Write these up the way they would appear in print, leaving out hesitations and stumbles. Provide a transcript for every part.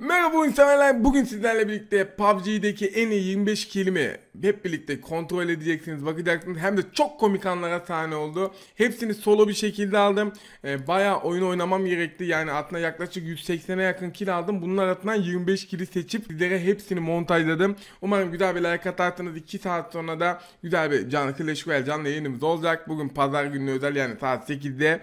Merhaba insanlar, bugün sizlerle birlikte PUBG'deki en iyi 25 kelime hep birlikte kontrol edeceksiniz, bakacaksınız. Hem de çok komik anlara sahne oldu. Hepsini solo bir şekilde aldım. Bayağı oyun oynamam gerekti. Yani aslında yaklaşık 180'e yakın kill aldım. Bunlar aslında 25 kill'i seçip sizlere hepsini montajladım. Umarım güzel bir like atarsınız. 2 saat sonra da güzel bir Clash Royale canlı yayınımız olacak. Bugün pazar günü özel, yani saat 8'de.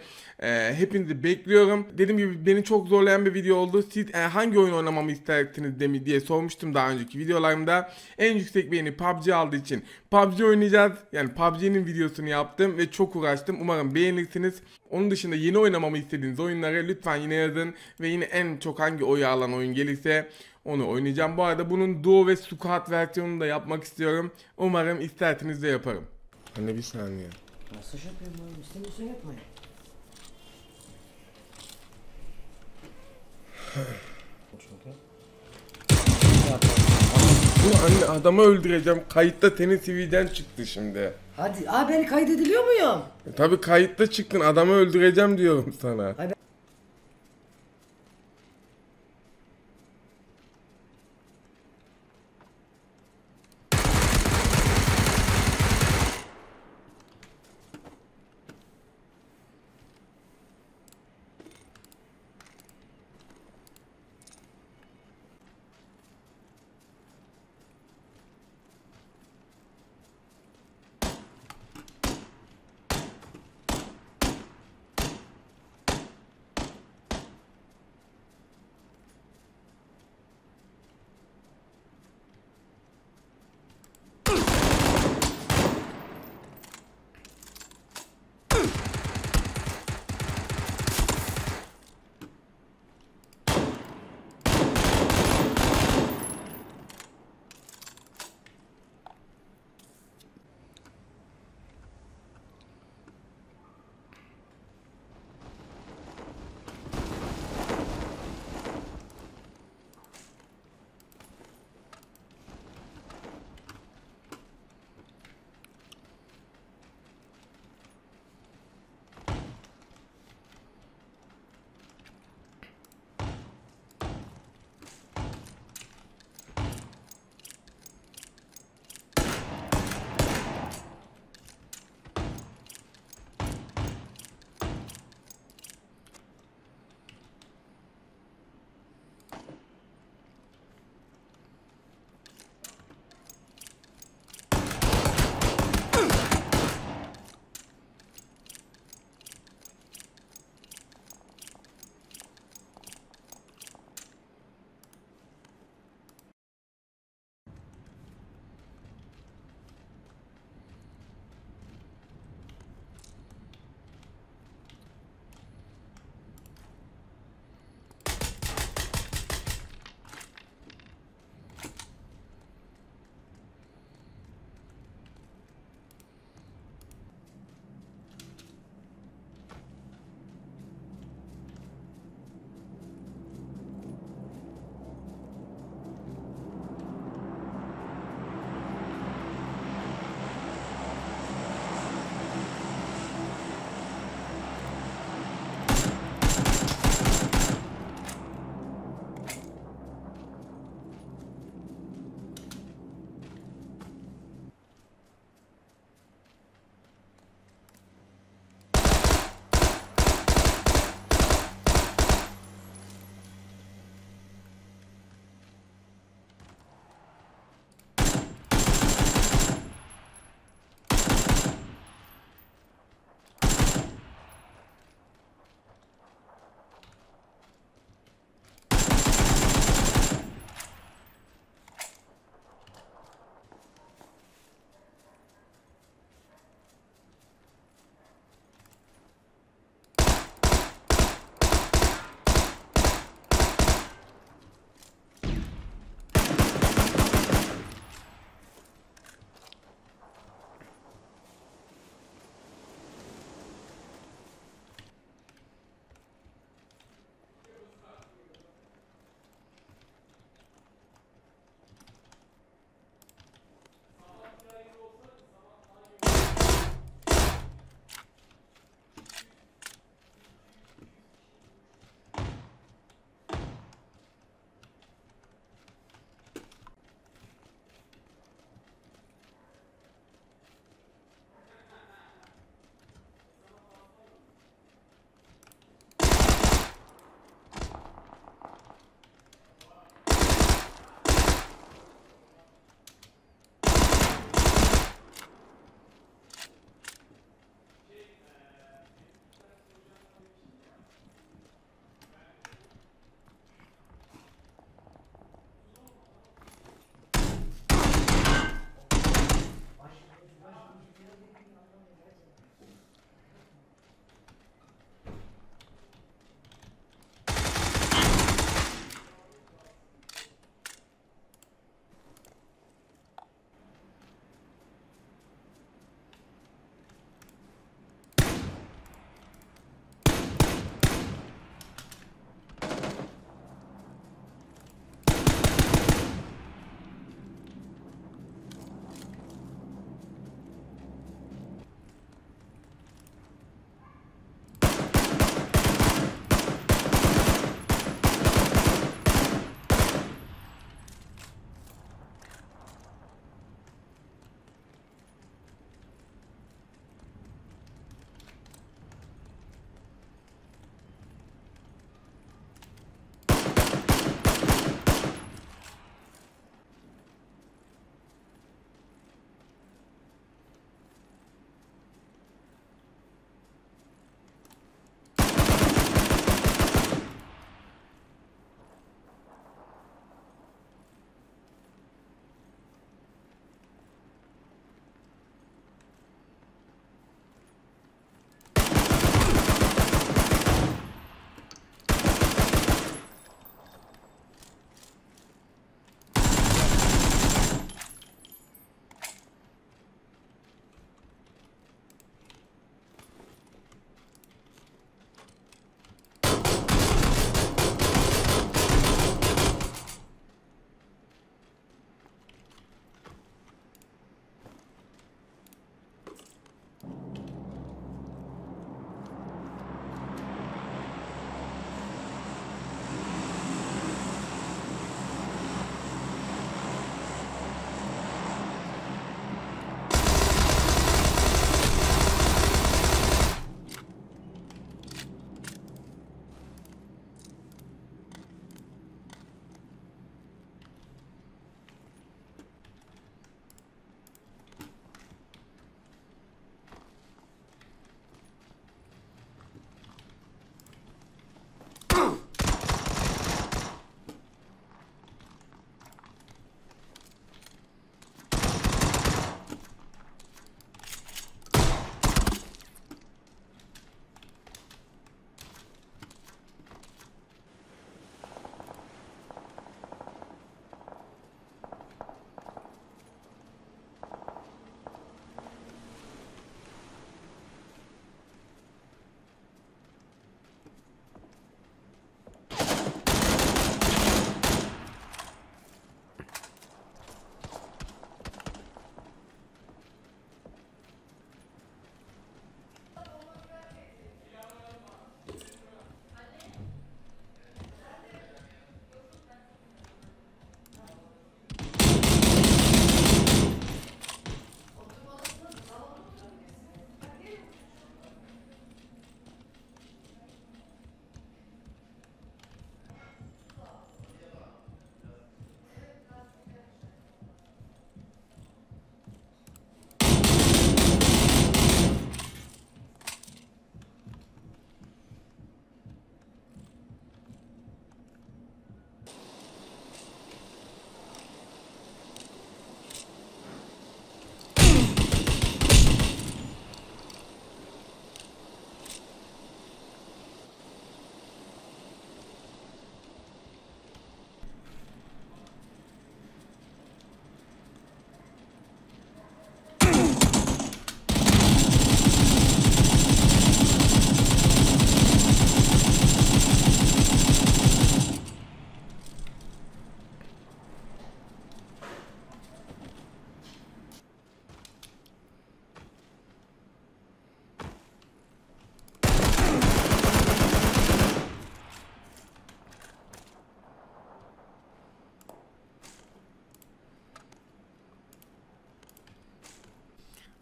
Hepinizi bekliyorum. Dediğim gibi beni çok zorlayan bir video oldu. Siz hangi oyun oynamamı istersiniz diye sormuştum daha önceki videolarımda. En yüksek beğeni PUBG aldığı için PUBG oynayacağız. Yani PUBG'nin videosunu yaptım ve çok uğraştım. Umarım beğenirsiniz. Onun dışında yeni oynamamı istediğiniz oyunları lütfen yine yazın. Ve yine en çok hangi oyu alan oyun gelirse onu oynayacağım. Bu arada bunun duo ve squad versiyonunu da yapmak istiyorum. Umarım isterseniz de yaparım. Anne bir saniye. Masaj yapıyorum oğlum. İstemiyorsan yapma ya. Anne adamı öldüreceğim. Kayıtta TNTV'den çıktı şimdi. Hadi abi, beni kaydediliyor muyum? Tabii kayıtta çıktın. Adamı öldüreceğim diyorum sana. Abi.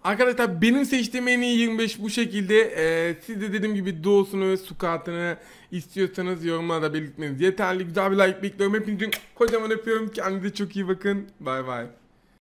Arkadaşlar benim seçtiğim en iyi 25 bu şekilde. Siz de dediğim gibi duosunu, sukatını istiyorsanız yorumlarda belirtmeniz yeterli. Güzel bir like bekliyorum. Hepinizi kocaman öpüyorum. Kendinize çok iyi bakın. Bay bay.